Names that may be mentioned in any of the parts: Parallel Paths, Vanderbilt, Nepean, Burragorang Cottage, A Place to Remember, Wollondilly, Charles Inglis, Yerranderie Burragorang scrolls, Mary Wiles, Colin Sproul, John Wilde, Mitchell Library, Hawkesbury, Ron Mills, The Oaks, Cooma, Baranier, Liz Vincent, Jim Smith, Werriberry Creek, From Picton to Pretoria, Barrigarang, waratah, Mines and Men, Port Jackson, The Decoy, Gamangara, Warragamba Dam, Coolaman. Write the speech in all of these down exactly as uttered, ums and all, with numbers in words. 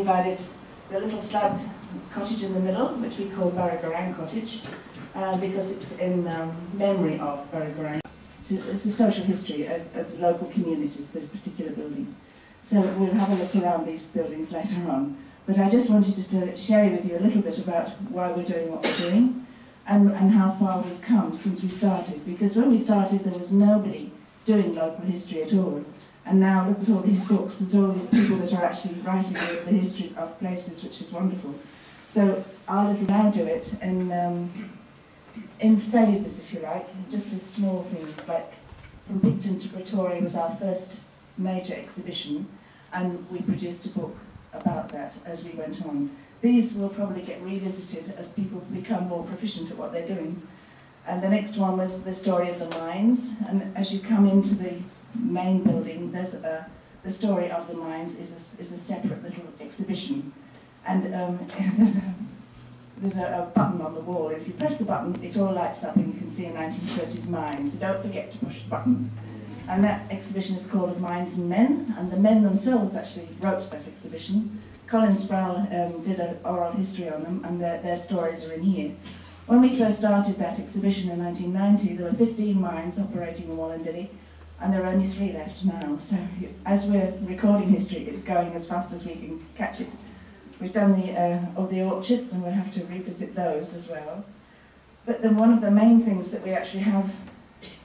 divided the little slab cottage in the middle, which we call Burragorang Cottage, uh, because it's in um, memory of Burragorang. It's a social history of, of local communities, this particular building. So we'll have a look around these buildings later on. But I just wanted to, to share with you a little bit about why we're doing what we're doing and, and how far we've come since we started. Because when we started, there was nobody doing local history at all. And now look at all these books, there's all these people that are actually writing the, the histories of places, which is wonderful. So I'll now do it in, um, in phases, if you like, just as small things, like From Picton to Pretoria was our first major exhibition, and we produced a book about that as we went on. These will probably get revisited as people become more proficient at what they're doing. And the next one was the story of the mines, and as you come into the main building, there's a, the story of the mines is a, is a separate little exhibition. And um, there's, a, there's a button on the wall, and if you press the button, it all lights up and you can see a nineteen thirties mine, so don't forget to push the button. And that exhibition is called Mines and Men, and the men themselves actually wrote that exhibition. Colin Sproul um, did an oral history on them, and their, their stories are in here. When we first started that exhibition in nineteen ninety, there were fifteen mines operating in Wollondilly, and there are only three left now. So as we're recording history, it's going as fast as we can catch it. We've done the, uh, all the orchards, and we'll have to revisit those as well. But then one of the main things that we actually have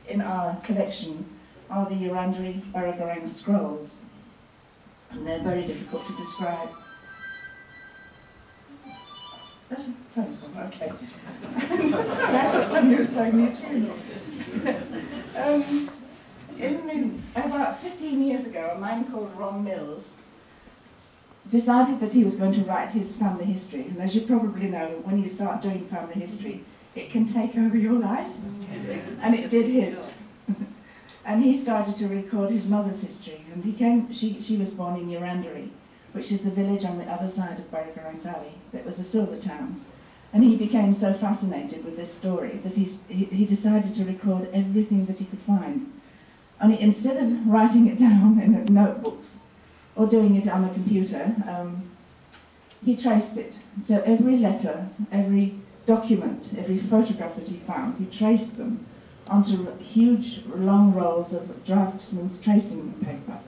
in our collection are the Yerranderie Burragorang scrolls, and they're very difficult to describe. Is that a phone call? Okay. Sorry, I thought somebody was playing me a tune. um, in the, about fifteen years ago, a man called Ron Mills decided that he was going to write his family history, and as you probably know, when you start doing family history, it can take over your life, and it did his. And he started to record his mother's history, and he came, she, she was born in Yerranderie, which is the village on the other side of Barrigarra Valley that was a silver town. And he became so fascinated with this story that he, he, he decided to record everything that he could find. Only instead of writing it down in notebooks or doing it on a computer, um, he traced it. So every letter, every document, every photograph that he found, he traced them onto huge long rolls of draftsman's tracing paper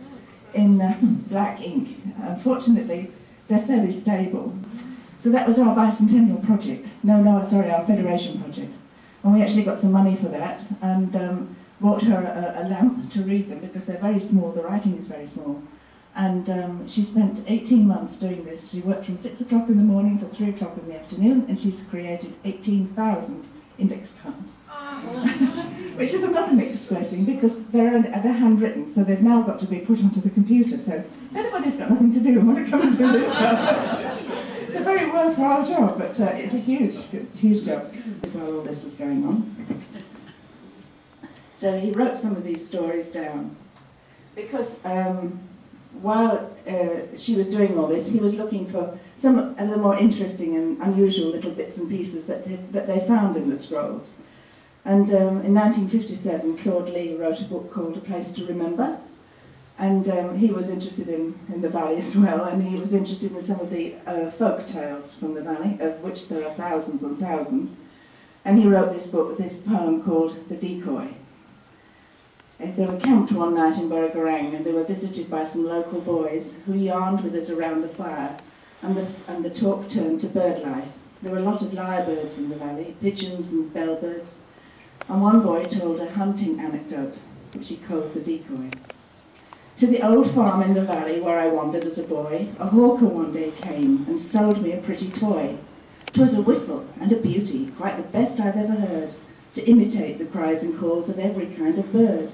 in uh, black ink. Unfortunately, they're fairly stable. So that was our bicentennial project. No, no, sorry, our federation project. And we actually got some money for that and um, bought her a, a lamp to read them because they're very small, the writing is very small. And um, she spent eighteen months doing this. She worked from six o'clock in the morning till three o'clock in the afternoon, and she's created eighteen thousand index cards. Which is another mixed blessing because they're, they're handwritten, so they've now got to be put onto the computer. So anybody's got nothing to do and want to come and do this job. It's a very worthwhile job, but uh, it's a huge, huge job while all this was going on. So he wrote some of these stories down because um, while uh, she was doing all this, he was looking for some of the more interesting and unusual little bits and pieces that they, that they found in the scrolls. And um, in nineteen fifty-seven, Claude Lee wrote a book called A Place to Remember, and um, he was interested in, in the valley as well, and he was interested in some of the uh, folk tales from the valley, of which there are thousands and thousands. And he wrote this book, this poem called The Decoy. They were camped one night in Burragorang, and they were visited by some local boys who yarned with us around the fire, and the, and the talk turned to bird life. There were a lot of lyrebirds in the valley, pigeons and bellbirds. And one boy told a hunting anecdote, which he called The Decoy. To the old farm in the valley where I wandered as a boy, a hawker one day came and sold me a pretty toy. 'Twas a whistle and a beauty, quite the best I've ever heard, to imitate the cries and calls of every kind of bird.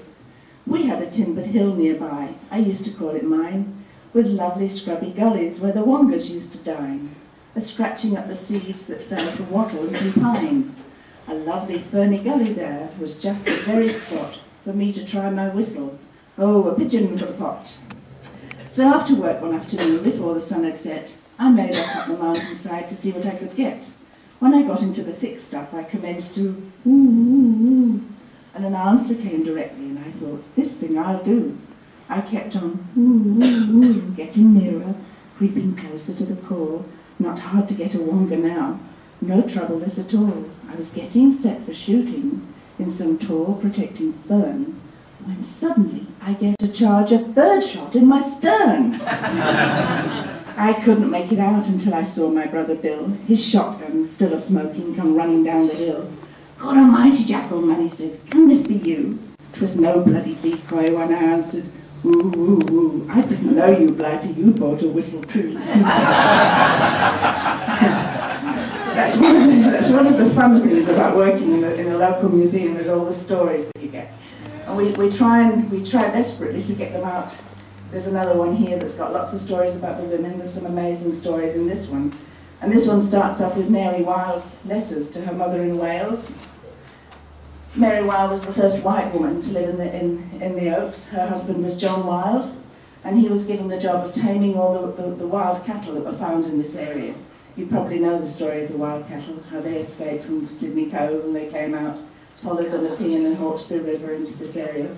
We had a timbered hill nearby, I used to call it mine, with lovely scrubby gullies where the wongers used to dine, a scratching up the seeds that fell for wattle and pine. A lovely ferny gully there was just the very spot for me to try my whistle. Oh, a pigeon for a pot. So after work one afternoon, before the sun had set, I made off up the mountainside to see what I could get. When I got into the thick stuff, I commenced to ooh, ooh, ooh, and an answer came directly, and I thought, this thing I'll do. I kept on ooh, ooh, ooh, getting nearer creeping closer to the call. Not hard to get a wonga now. No trouble this at all. I was getting set for shooting in some tall protecting fern, when suddenly I get to charge a third shot in my stern. I couldn't make it out until I saw my brother Bill, his shotgun still a-smoking, come running down the hill. "God almighty, Jack Almighty," said, "can this be you?" "'Twas no bloody decoy," one I answered. "Ooh, ooh, ooh, I didn't know you, blighter, you bought a whistle too." That's one of the, that's one of the fun things about working in a, in a local museum, is all the stories that you get. And we, we try and we try desperately to get them out. There's another one here that's got lots of stories about the women. There's some amazing stories in this one. And this one starts off with Mary Wiles' letters to her mother in Wales. Mary Wiles was the first white woman to live in the, in, in the Oaks. Her husband was John Wilde, and he was given the job of taming all the, the, the wild cattle that were found in this area. You probably know the story of the wild cattle, how they escaped from Sydney Cove and they came out, followed the Nepean and Hawkesbury River into this area.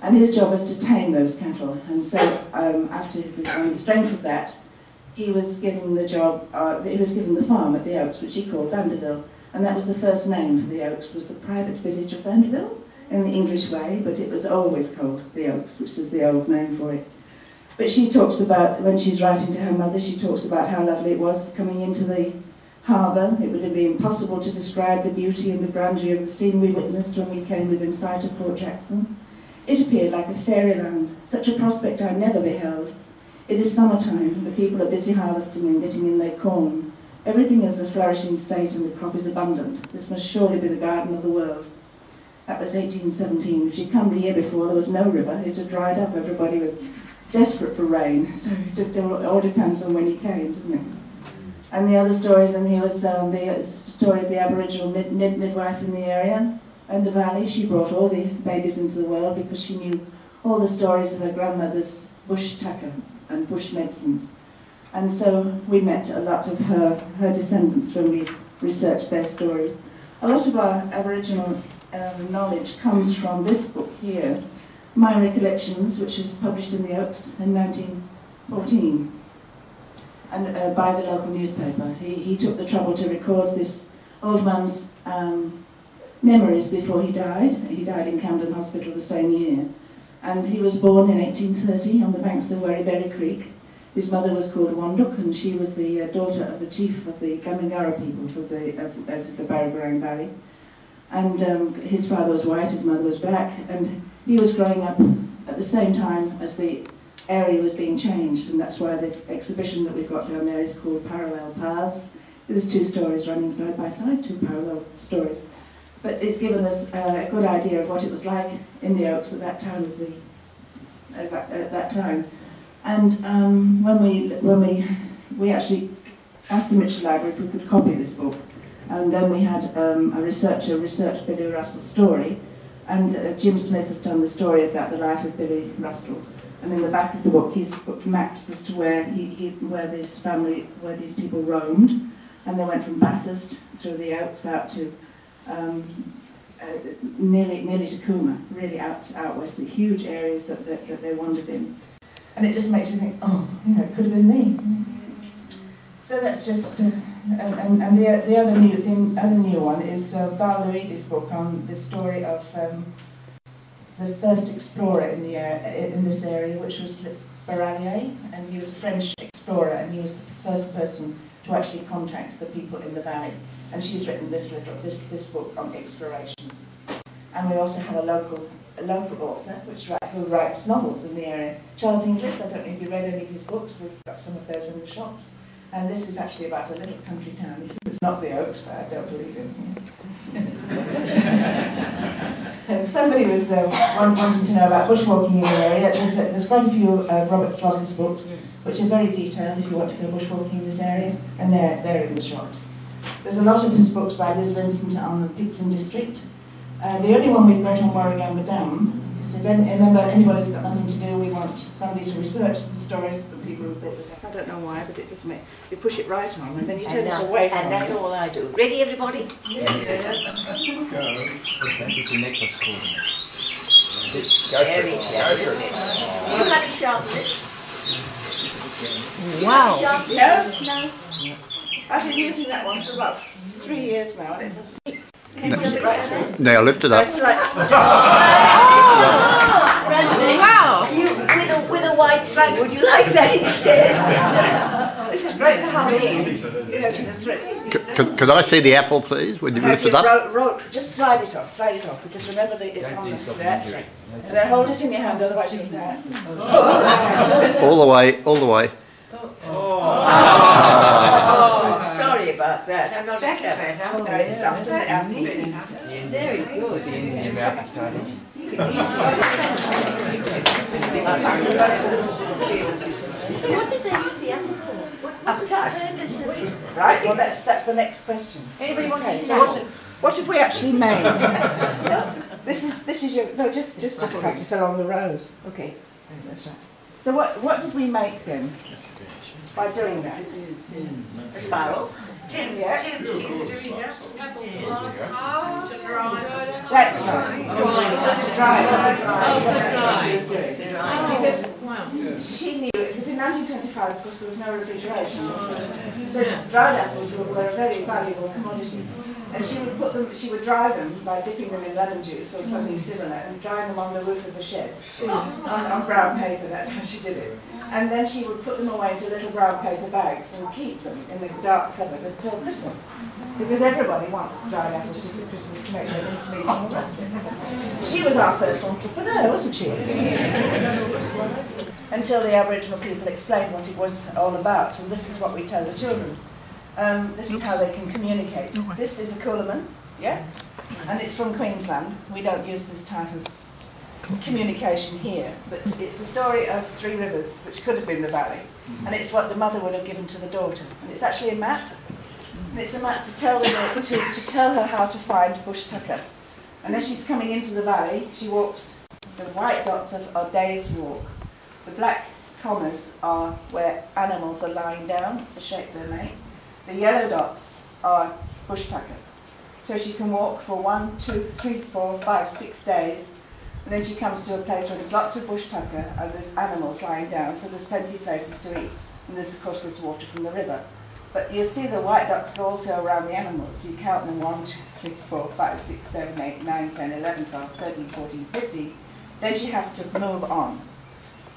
And his job was to tame those cattle. And so um, after the strength of that, he was given the job, uh, he was given the farm at the Oaks, which he called Vanderbilt. And that was the first name for the Oaks, was the private village of Vanderbilt in the English way, but it was always called the Oaks, which is the old name for it. But she talks about, when she's writing to her mother, she talks about how lovely it was coming into the harbour. It would have been impossible to describe the beauty and the grandeur of the scene we witnessed when we came within sight of Port Jackson. It appeared like a fairyland, such a prospect I never beheld. It is summertime, the people are busy harvesting and getting in their corn. Everything is in a flourishing state and the crop is abundant. This must surely be the garden of the world. That was eighteen seventeen. If she'd come the year before, there was no river. It had dried up. Everybody was desperate for rain. So it all depends on when he came, doesn't it? And the other stories, and here was um, the story of the Aboriginal mid mid midwife in the area and the valley. She brought all the babies into the world because she knew all the stories of her grandmother's bush tucker and bush medicines. And so we met a lot of her, her descendants when we researched their stories. A lot of our Aboriginal uh, knowledge comes from this book here, My Recollections, which was published in the Oaks in nineteen fourteen, and uh, by the local newspaper. He, he took the trouble to record this old man's um, memories before he died. He died in Camden Hospital the same year. And he was born in eighteen thirty on the banks of Werriberry Creek. His mother was called Wanduk, and she was the uh, daughter of the chief of the Gamangara people of the, of, of the Barrigarang Valley. And um, his father was white, his mother was black, and he was growing up at the same time as the area was being changed, and that's why the exhibition that we've got down there is called Parallel Paths. There's two stories running side by side, two parallel stories. But it's given us uh, a good idea of what it was like in the Oaks at that time. Of the, as that, at that time. And um, when we when we we actually asked the Mitchell Library if we could copy this book, and then we had um, a researcher research Billy Russell's story, and uh, Jim Smith has done the story of that, the life of Billy Russell. And in the back of the book, he's put maps as to where he, he where this family where these people roamed, and they went from Bathurst through the Oaks out to um, uh, nearly nearly to Cooma, really out out west, the huge areas that that, that they wandered in. And it just makes you think, oh, you know, it could have been me. So that's just, uh, and, and, and the, the, other new, the other new one is uh, Val Luigi's book on the story of um, the first explorer in, the, uh, in this area, which was Baranier, and he was a French explorer, and he was the first person to actually contact the people in the valley. And she's written this, little, this, this book on explorations. And we also have a local a local author which write, who writes novels in the area. Charles Inglis, I don't know if you read any of his books, we've got some of those in the shop. And this is actually about a little country town. He says it's not the Oaks, but I don't believe him. Yeah. Somebody was uh, wanting to know about bushwalking in the area. There's, uh, there's quite a few uh, Robert Slotter's books, which are very detailed if you want to go bushwalking in this area, and they're, they're in the shops. There's a lot of his books by Liz Vincent on the Picton district. Uh, the only one we've got on Warragamba Dam is if any, remember, anybody's got nothing to do, we want somebody to research the stories of the people who said this. I don't know why, but it does make you push it right on and then you turn it away from it. And that's all I do. Ready, everybody? Yeah. It's very clever, isn't it? You've got to sharpen it. Wow. No, no. I've been using that one for about three years now, and it doesn't. Can you no. it right Nail it to that. Oh, wow. You, with, a, with a white slang, would you like that instead? This is great for Halloween. You know, could, could, could I see the apple, please, when you lift it up? Roll, roll, just slide it off, slide it off, because remember that it's on the that's right. And then hold it in your hand, otherwise you can pass. All the way, all the way. Oh, oh. Oh. Oh. I'm sorry about that. I'm not just clever enough. Oh, yeah. It's after the apple. Very good. In your mouth started. What did they use the apple for? Appetite. Right, well that's, that's the next question. Anybody want to say what, what have we actually made? No, this is, this is your, no, just, just, just pass it along the rows. Okay, that's right. So what, what did we make then? By doing that? A spiral. Tim, yeah. That's right. Because she knew it, because in nineteen twenty-five, of course, there was no refrigeration. So dried apples were a very valuable commodity. And she would put them, she would dry them by dipping them in lemon juice or something similar and drying them on the roof of the sheds on, on brown paper. That's how she did it. And then she would put them away into little brown paper bags and keep them in the dark cupboard until Christmas, because everybody wants dried apples just at Christmas to make their mincemeat and all the rest of it. She was our first entrepreneur, wasn't she? Until the Aboriginal people explained what it was all about, and this is what we tell the children. Um, this is how they can communicate. This is a Coolaman, yeah? And it's from Queensland. We don't use this type of communication here, but it's the story of Three Rivers, which could have been the valley, and it's what the mother would have given to the daughter. And it's actually a map, and it's a map to tell, the, to, to tell her how to find Bush Tucker. And as she's coming into the valley, she walks, the white dots of our day's walk, the black commas are where animals are lying down to shape their mate. The yellow dots are bush tucker. So she can walk for one, two, three, four, five, six days, and then she comes to a place where there's lots of bush tucker and there's animals lying down, so there's plenty of places to eat, and there's, of course, there's water from the river. But you'll see the white dots go also around the animals. You count them one, two, three, four, five, six, seven, eight, nine, ten, eleven, twelve, thirteen, fourteen, fifteen. Then she has to move on.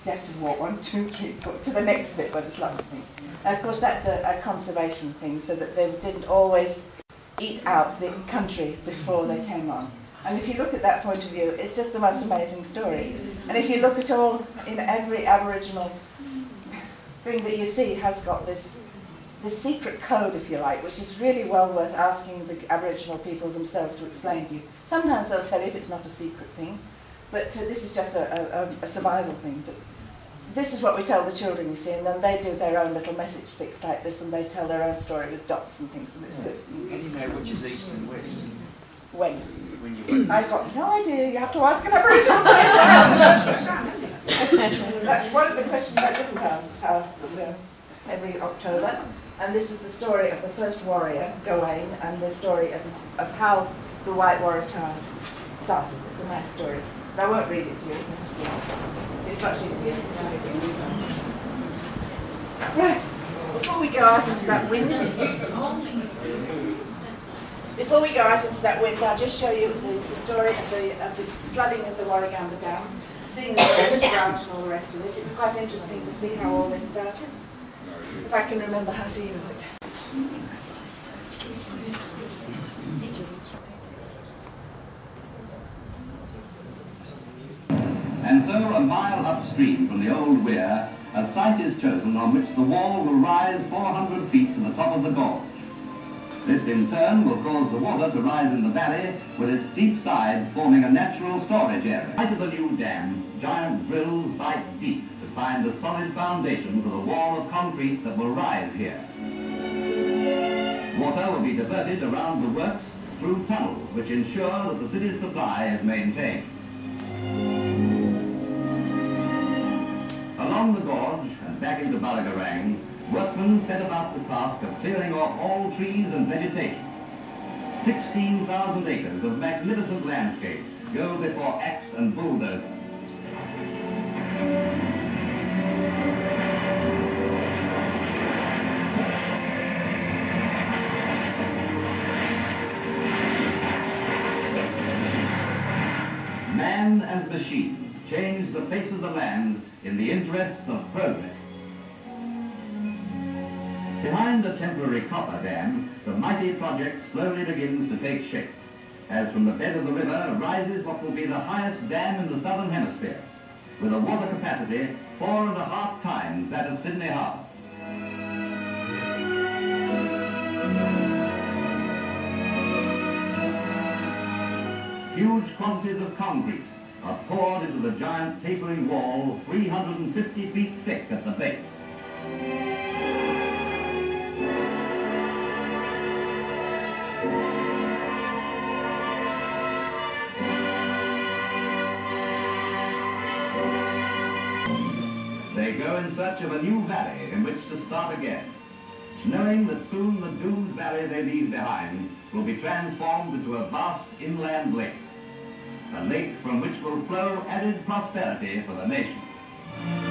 She has to walk one, two, three, four, to the next bit where there's lots of meat. And of course, that's a, a conservation thing, so that they didn't always eat out the country before they came on. And if you look at that point of view, it's just the most amazing story. And if you look at all, in every Aboriginal thing that you see has got this, this secret code, if you like, which is really well worth asking the Aboriginal people themselves to explain to you. Sometimes they'll tell you if it's not a secret thing, but uh, this is just a, a, a survival thing. But this is what we tell the children, you see, and then they do their own little message sticks like this, and they tell their own story with dots and things, and it's good. And you know which is east and west? When? When you went. I've got no idea. You have to ask an Aboriginal person. That's one of the questions I didn't ask, ask them every October. And this is the story of the first warrior, Gawain, and the story of, of how the White Waratah started. It's a nice story. I won't read it to you. It's much easier than I do these ones. Right. Before we go out into that wind, before we go out into that wind, I'll just show you the, the story of the, of the flooding of the Warragamba Dam, seeing the water drought and all the rest of it. It's quite interesting to see how all this started. If I can remember how to use it. And so, a mile upstream from the old weir, a site is chosen on which the wall will rise four hundred feet to the top of the gorge. This, in turn, will cause the water to rise in the valley, with its steep sides forming a natural storage area. Right of the new dam, giant drills bite deep to find a solid foundation for the wall of concrete that will rise here. Water will be diverted around the works through tunnels, which ensure that the city's supply is maintained. Along the gorge and back into Barrigarang, workmen set about the task of clearing off all trees and vegetation. sixteen thousand acres of magnificent landscape go before axe and bulldozer. man and machine changed the face of the land in the interests of progress. Behind the temporary copper dam, the mighty project slowly begins to take shape, as from the bed of the river rises what will be the highest dam in the southern hemisphere, with a water capacity four and a half times that of Sydney Harbour. Huge quantities of concrete are poured into the giant tapering wall, three hundred fifty feet thick at the base. They go in search of a new valley in which to start again, knowing that soon the doomed valley they leave behind will be transformed into a vast inland lake, a lake from which will flow added prosperity for the nation.